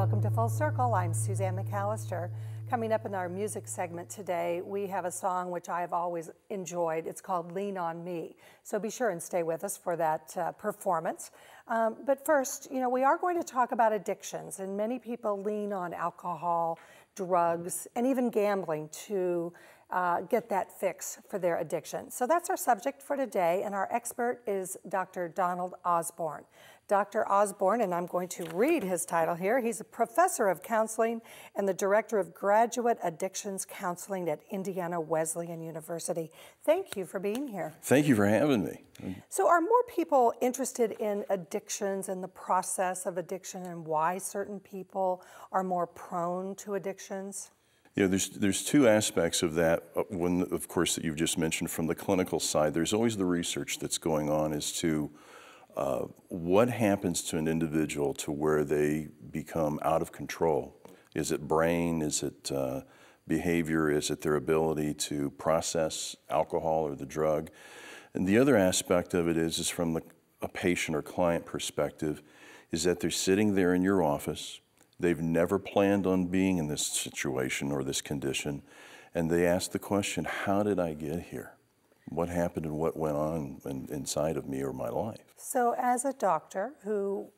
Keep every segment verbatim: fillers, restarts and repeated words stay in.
Welcome to Full Circle. I'm Suzanne McAlister. Coming up in our music segment today, we have a song which I've always enjoyed. It's called Lean On Me. So be sure and stay with us for that uh, performance. Um, but first, you know, we are going to talk about addictions, and many people lean on alcohol, drugs, and even gambling to uh, get that fix for their addiction. So that's our subject for today, and our expert is Doctor Donald Osborn. Doctor Osborn, and I'm going to read his title here, he's a professor of counseling and the director of graduate addictions counseling at Indiana Wesleyan University. Thank you for being here. Thank you for having me. So are more people interested in addictions and the process of addiction and why certain people are more prone to addictions? Yeah, there's, there's two aspects of that. One, of course, that you've just mentioned from the clinical side. There's always the research that's going on as to Uh, what happens to an individual to where they become out of control? Is it brain? Is it uh, behavior? Is it their ability to process alcohol or the drug? And the other aspect of it is, is from the, a patient or client perspective, is that they're sitting there in your office. They've never planned on being in this situation or this condition. And they ask the question, how did I get here? What happened and what went on in, inside of me or my life? So as a doctor who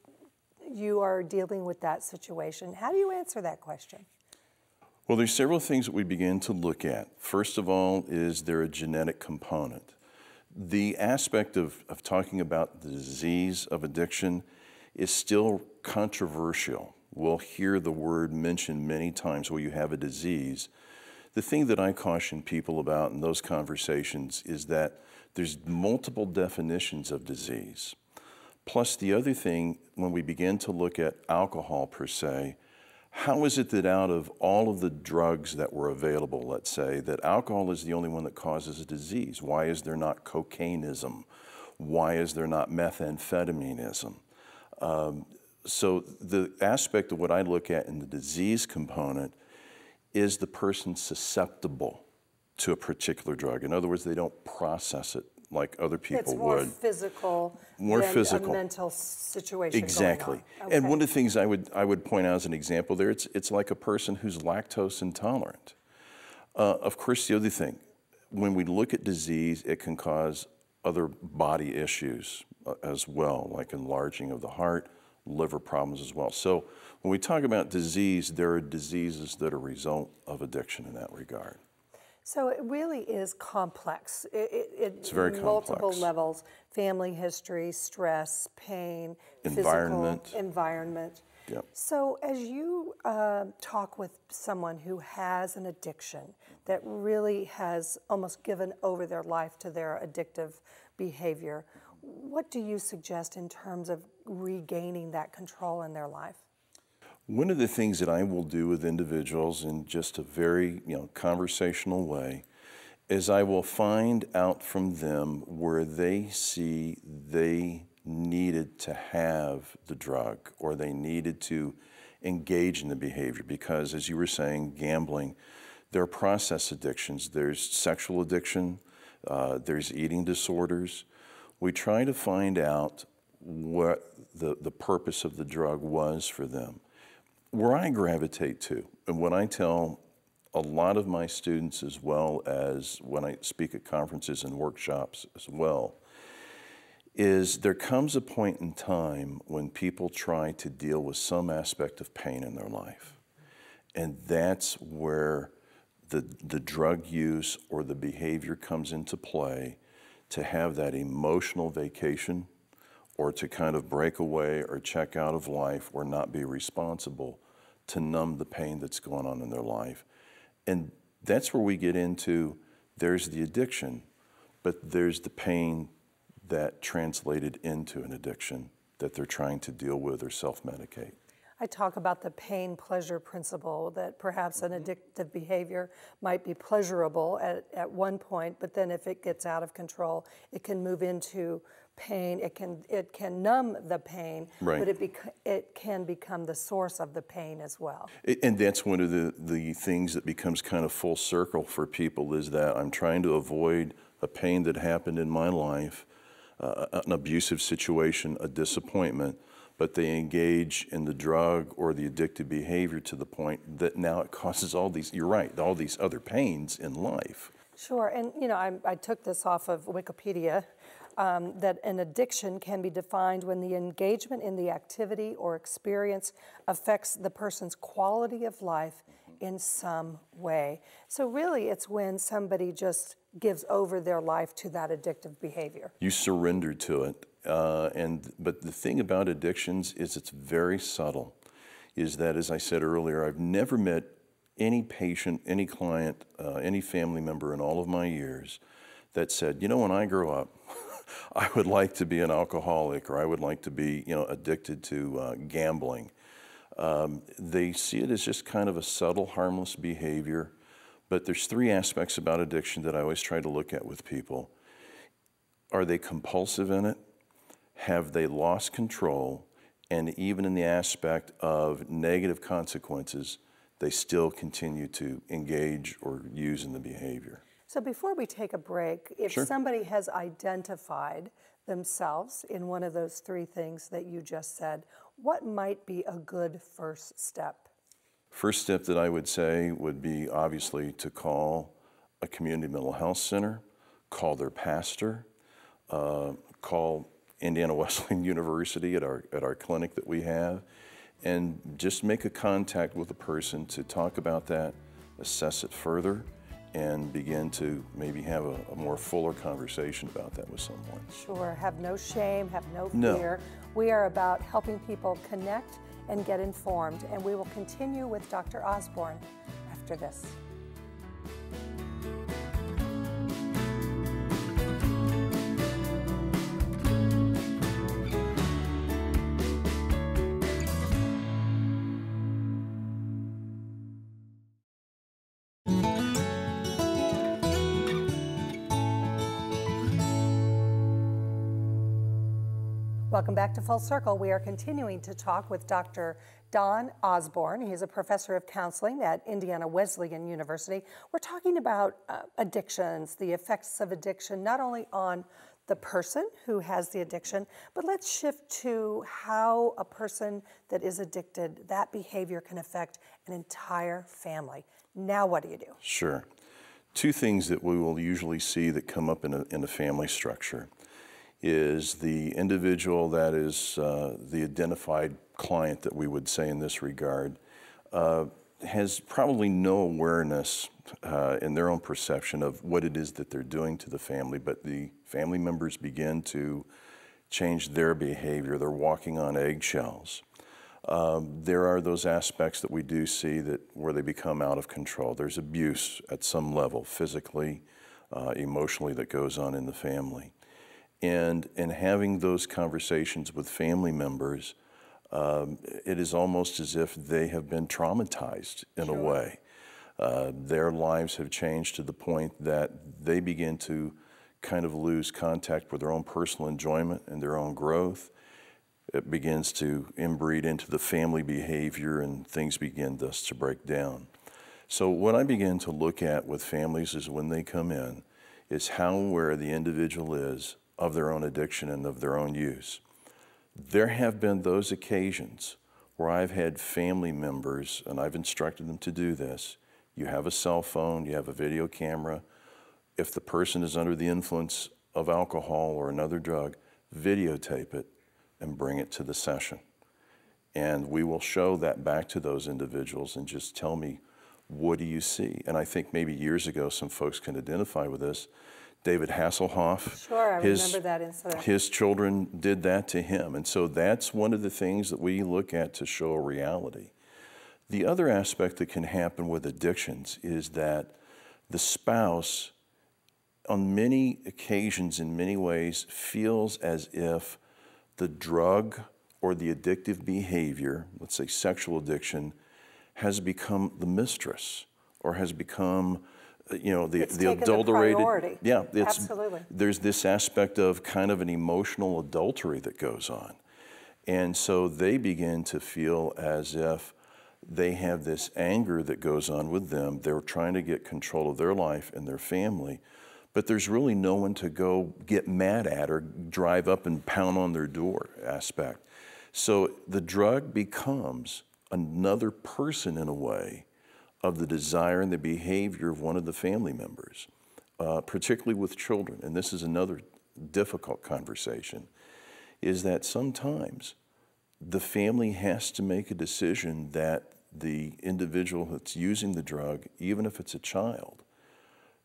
you are dealing with that situation, how do you answer that question? Well, there's several things that we begin to look at. First of all, is there a genetic component? The aspect of, of talking about the disease of addiction is still controversial. We'll hear the word mentioned many times, well, you have a disease. The thing that I caution people about in those conversations is that there's multiple definitions of disease. Plus the other thing, when we begin to look at alcohol per se, how is it that out of all of the drugs that were available, let's say, that alcohol is the only one that causes a disease? Why is there not cocaineism? Why is there not methamphetamineism? Um, so the aspect of what I look at in the disease component is the person susceptible to a particular drug? In other words, they don't process it like other people would. It's more physical than a mental situation. Exactly. Okay. And one of the things I would, I would point out as an example there, it's, it's like a person who's lactose intolerant. Uh, of course, the other thing, when we look at disease, it can cause other body issues as well, like enlarging of the heart, liver problems as well. So when we talk about disease, there are diseases that are a result of addiction in that regard. So it really is complex. It, it, it's very complex. Multiple levels, family history, stress, pain, environment. Physical, environment. Yep. So as you uh, talk with someone who has an addiction that really has almost given over their life to their addictive behavior, what do you suggest in terms of regaining that control in their life? One of the things that I will do with individuals in just a very, you know, conversational way is I will find out from them where they see they needed to have the drug or they needed to engage in the behavior because, as you were saying, gambling, there are process addictions. There's sexual addiction. Uh, there's eating disorders. We try to find out what the, the purpose of the drug was for them. Where I gravitate to, and what I tell a lot of my students as well as when I speak at conferences and workshops as well, is there comes a point in time when people try to deal with some aspect of pain in their life. And that's where the, the drug use or the behavior comes into play, to have that emotional vacation or to kind of break away or check out of life or not be responsible to numb the pain that's going on in their life. And that's where we get into, there's the addiction, but there's the pain that translated into an addiction that they're trying to deal with or self-medicate. I talk about the pain-pleasure principle, that perhaps an addictive behavior might be pleasurable at, at one point, but then if it gets out of control, it can move into pain, it can, it can numb the pain, right. But it, bec it can become the source of the pain as well. And that's one of the, the things that becomes kind of full circle for people is that I'm trying to avoid a pain that happened in my life, uh, an abusive situation, a disappointment, but they engage in the drug or the addictive behavior to the point that now it causes all these, you're right, all these other pains in life. Sure, and you know, I, I took this off of Wikipedia, um, that an addiction can be defined when the engagement in the activity or experience affects the person's quality of life in some way. So really it's when somebody just gives over their life to that addictive behavior. You surrender to it. Uh, and but the thing about addictions is it's very subtle, is that, as I said earlier, I've never met any patient, any client, uh, any family member in all of my years that said, you know, when I grow up, I would like to be an alcoholic, or I would like to be, you know, addicted to uh, gambling. Um, they see it as just kind of a subtle, harmless behavior. But there's three aspects about addiction that I always try to look at with people. Are they compulsive in it? Have they lost control? And even in the aspect of negative consequences, they still continue to engage or use in the behavior. So before we take a break, if sure. somebody has identified themselves in one of those three things that you just said, what might be a good first step? First step that I would say would be obviously to call a community mental health center, call their pastor, uh, call Indiana Wesleyan University at our, at our clinic that we have, and just make a contact with a person to talk about that, assess it further, and begin to maybe have a, a more fuller conversation about that with someone. Sure, have no shame, have no fear. No. We are about helping people connect and get informed, and we will continue with Doctor Osborn after this. Welcome back to Full Circle. We are continuing to talk with Doctor Don Osborn. He is a professor of counseling at Indiana Wesleyan University. We're talking about uh, addictions, the effects of addiction, not only on the person who has the addiction, but let's shift to how a person that is addicted, that behavior can affect an entire family. Now what do you do? Sure. Two things that we will usually see that come up in a, in a family structure is the individual that is uh, the identified client that we would say in this regard uh, has probably no awareness uh, in their own perception of what it is that they're doing to the family, but the family members begin to change their behavior. They're walking on eggshells. Um, there are those aspects that we do see that where they become out of control. There's abuse at some level, physically, uh, emotionally, that goes on in the family. And in having those conversations with family members, um, it is almost as if they have been traumatized in sure. a way. Uh, their lives have changed to the point that they begin to kind of lose contact with their own personal enjoyment and their own growth. It begins to inbreed into the family behavior, and things begin thus to break down. So what I begin to look at with families is when they come in, is how aware the individual is of their own addiction and of their own use. There have been those occasions where I've had family members, and I've instructed them to do this. You have a cell phone, you have a video camera. If the person is under the influence of alcohol or another drug, videotape it and bring it to the session. And we will show that back to those individuals and just tell me, what do you see? And I think maybe years ago, some folks can identify with this. David Hasselhoff, sure, I his, remember that incident. His children did that to him. And so that's one of the things that we look at to show reality. The other aspect that can happen with addictions is that the spouse, on many occasions, in many ways, feels as if the drug or the addictive behavior, let's say sexual addiction, has become the mistress or has become you know, the, the adulterated, the yeah, it's, absolutely. There's this aspect of kind of an emotional adultery that goes on. And so they begin to feel as if they have this anger that goes on with them. They're trying to get control of their life and their family, but there's really no one to go get mad at or drive up and pound on their door aspect. So the drug becomes another person in a way of the desire and the behavior of one of the family members, uh, particularly with children. And this is another difficult conversation, is that sometimes the family has to make a decision that the individual that's using the drug, even if it's a child,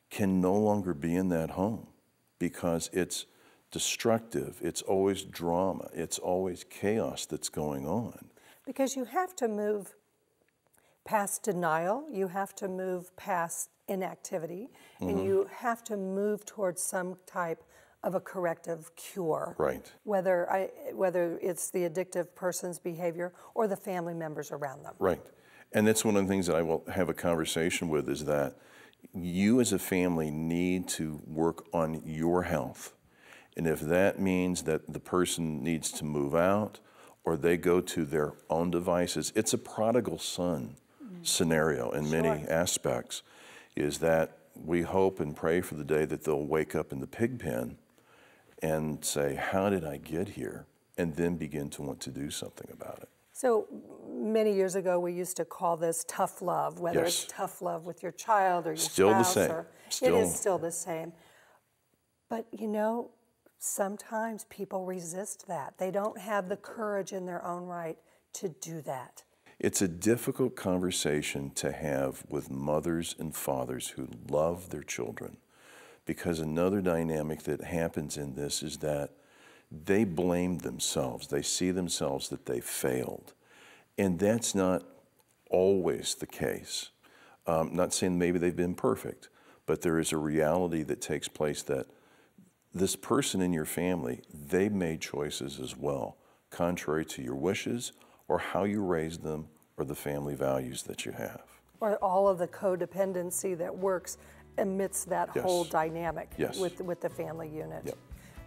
can no longer be in that home because it's destructive, it's always drama, it's always chaos that's going on. Because you have to move past denial, you have to move past inactivity, mm-hmm. and you have to move towards some type of a corrective cure. Right. Whether, I, whether it's the addictive person's behavior or the family members around them. Right. And that's one of the things that I will have a conversation with, is that you as a family need to work on your health. And if that means that the person needs to move out or they go to their own devices, it's a prodigal son mm-hmm. scenario in sure. many aspects, is that we hope and pray for the day that they'll wake up in the pig pen and say, how did I get here? And then begin to want to do something about it. So many years ago, we used to call this tough love, whether yes. it's tough love with your child or your still spouse. The same. Or, still the same. It is still the same. But you know, sometimes people resist that. They don't have the courage in their own right to do that. It's a difficult conversation to have with mothers and fathers who love their children, because another dynamic that happens in this is that they blame themselves. They see themselves that they failed. And that's not always the case. Um, not saying maybe they've been perfect, but there is a reality that takes place that this person in your family, they made choices as well, contrary to your wishes or how you raised them or the family values that you have. Or all of the codependency that works amidst that yes. whole dynamic yes. with, with the family unit. Yep.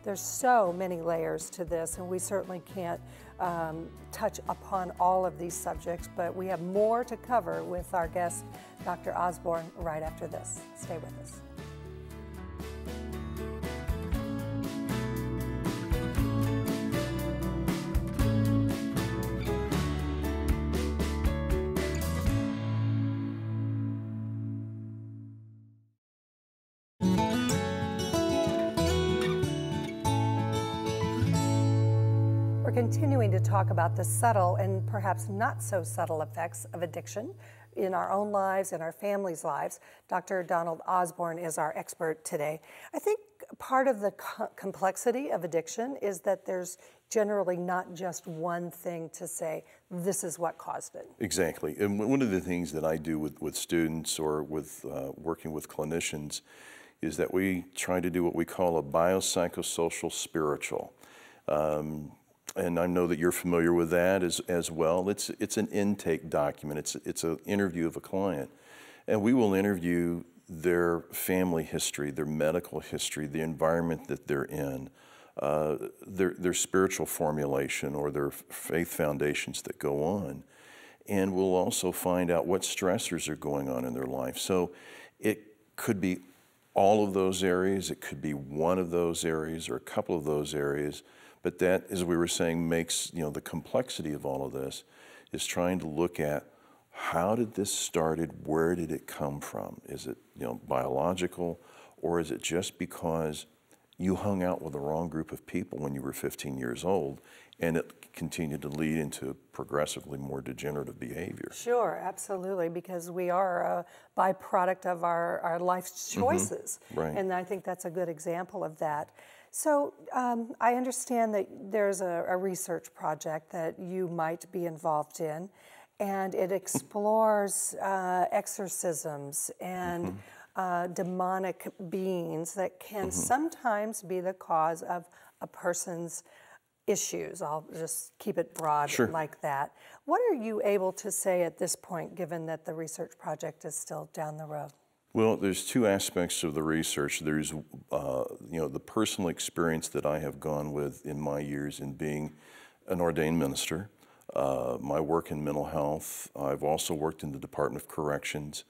There's so many layers to this, and we certainly can't um, touch upon all of these subjects, but we have more to cover with our guest, Doctor Osborn, right after this. Stay with us. Continuing to talk about the subtle and perhaps not so subtle effects of addiction in our own lives, in our families' lives. Doctor Donald Osborn is our expert today. I think part of the co complexity of addiction is that there's generally not just one thing to say, this is what caused it. Exactly. And one of the things that I do with, with students or with uh, working with clinicians is that we try to do what we call a biopsychosocial spiritual. Um, And I know that you're familiar with that as, as well. It's, it's an intake document. It's, it's an interview of a client. And we will interview their family history, their medical history, the environment that they're in, uh, their, their spiritual formulation or their faith foundations that go on. And we'll also find out what stressors are going on in their life. So it could be all of those areas. It could be one of those areas or a couple of those areas. But that, as we were saying, makes, you know, the complexity of all of this is trying to look at how did this started, where did it come from? Is it, you know, biological, or is it just because you hung out with the wrong group of people when you were fifteen years old and it continued to lead into progressively more degenerative behavior? Sure, absolutely, because we are a byproduct of our, our life's choices. Mm-hmm. Right. And I think that's a good example of that. So um, I understand that there's a, a research project that you might be involved in, and it explores uh, exorcisms and mm-hmm. uh, demonic beings that can mm-hmm. sometimes be the cause of a person's issues. I'll just keep it broad sure. like that. What are you able to say at this point, given that the research project is still down the road? Well, there's two aspects of the research. There's, uh, you know, the personal experience that I have gone with in my years in being an ordained minister, uh, my work in mental health. I've also worked in the Department of Corrections,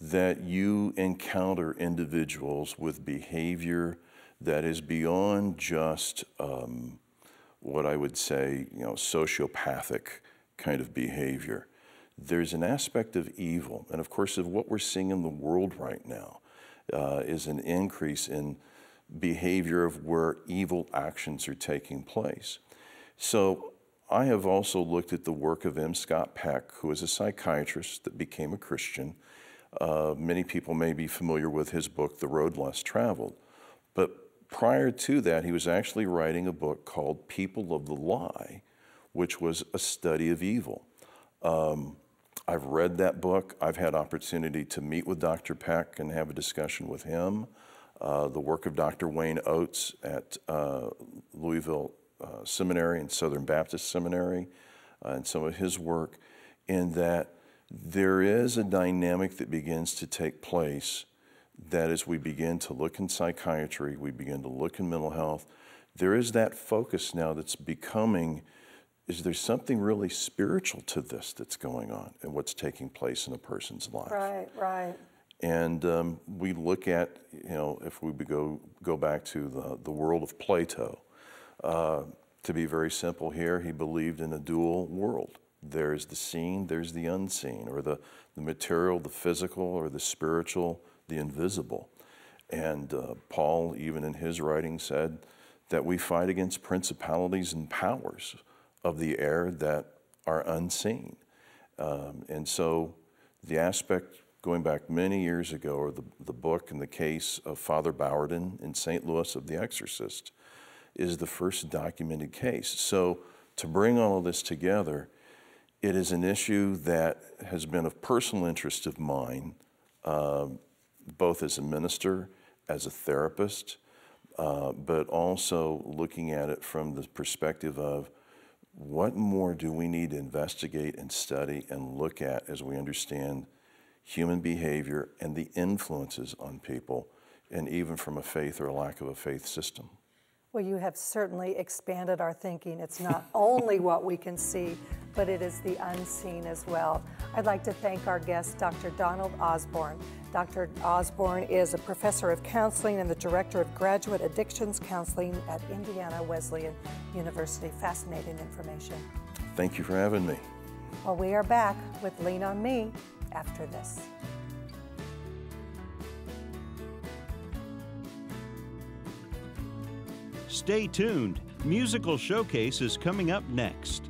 that you encounter individuals with behavior that is beyond just um, what I would say, you know, sociopathic kind of behavior. There's an aspect of evil, and of course of what we're seeing in the world right now uh, is an increase in behavior of where evil actions are taking place. So I have also looked at the work of M. Scott Peck, who is a psychiatrist that became a Christian. Uh, many people may be familiar with his book, The Road Less Traveled. But prior to that, he was actually writing a book called People of the Lie, which was a study of evil. Um, I've read that book. I've had opportunity to meet with Doctor Peck and have a discussion with him. Uh, the work of Doctor Wayne Oates at uh, Louisville uh, Seminary and Southern Baptist Seminary, uh, and some of his work, in that there is a dynamic that begins to take place that as we begin to look in psychiatry, we begin to look in mental health, there is that focus now that's becoming, is there something really spiritual to this that's going on and what's taking place in a person's life? Right, right. And um, we look at, you know, if we go, go back to the, the world of Plato, uh, to be very simple here, he believed in a dual world. There's the seen, there's the unseen, or the, the material, the physical, or the spiritual, the invisible. And uh, Paul, even in his writing, said that we fight against principalities and powers of the air that are unseen. Um, and so the aspect, going back many years ago, or the, the book and the case of Father Bowerton in Saint Louis of the Exorcist, is the first documented case. So to bring all of this together, it is an issue that has been of personal interest of mine, uh, both as a minister, as a therapist, uh, but also looking at it from the perspective of what more do we need to investigate and study and look at as we understand human behavior and the influences on people, and even from a faith or a lack of a faith system. Well, you have certainly expanded our thinking. It's not only what we can see, but it is the unseen as well. I'd like to thank our guest, Doctor Donald Osborn. Doctor Osborn is a professor of counseling and the director of graduate addictions counseling at Indiana Wesleyan University. Fascinating information. Thank you for having me. Well, we are back with Lean on Me after this. Stay tuned. Musical Showcase is coming up next.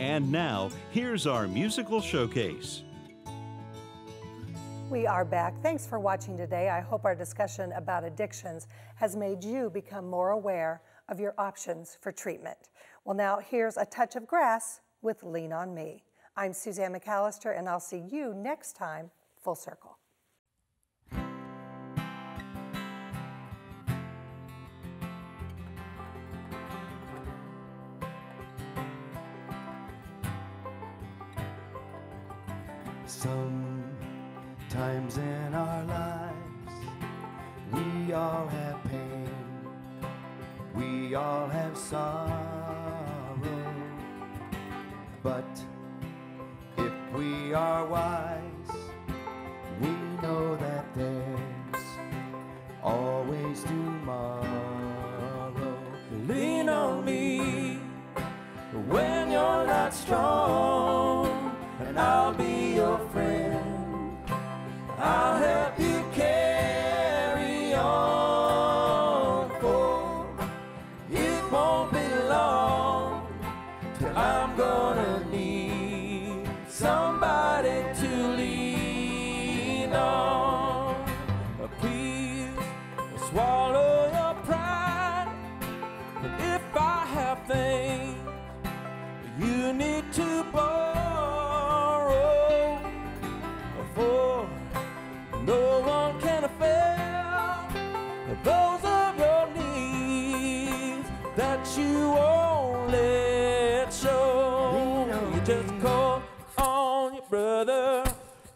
And now, here's our Musical Showcase. We are back. Thanks for watching today. I hope our discussion about addictions has made you become more aware of your options for treatment. Well, now here's A Touch of Grass with Lean on Me. I'm Suzanne McAlister, and I'll see you next time, Full Circle. Sometimes in our lives, we all have pain, we all have sorrow, but if we are wise, we know that there's always tomorrow. Lean on me when you're not strong, and I'll be your friend, I'll help you carry on, for it won't be long till I'm gonna need somebody to lean on. Please swallow your pride, if I have things you need to borrow, no one can afford those of your needs that you won't let show. You just call on your brother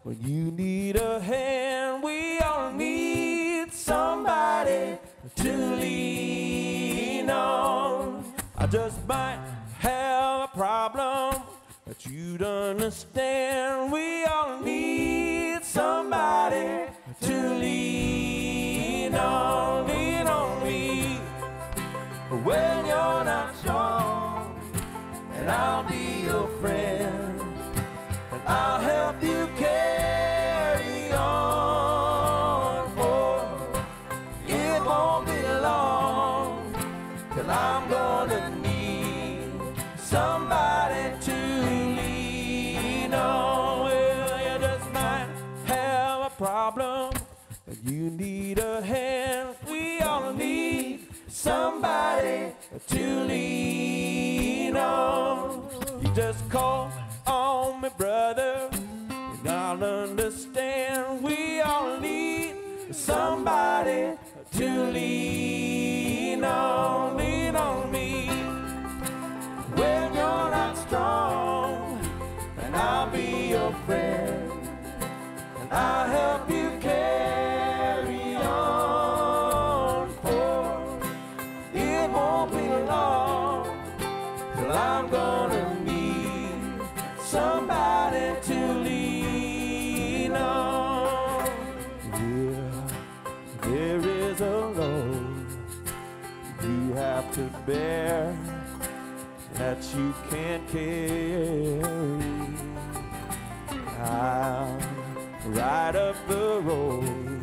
when you need a hand. We all need somebody to lean on. I just might have a problem that you'd understand we all need somebody to lean on, lean on me when you're not strong, and I'll be your friend, and I'll help you carry on, for it won't be long till I'm gonna need somebody to lean on. Well, you just might have a problem, you need a hand, we all need somebody to lean on. You just call on me, brother, and I'll understand. We all need somebody to lean on, lean on me when you're not strong, and I'll be your friend, and I'll help you care. I'm gonna need somebody to lean on. Yeah, there is a load you have to bear that you can't carry. I'll ride up the road,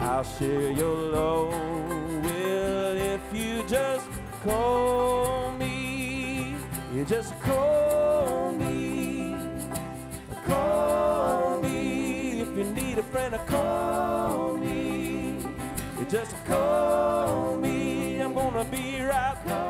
I'll share your load. Well, if you just call me, you just call me, call me. If you need a friend, call me. You just call me, I'm gonna be right now.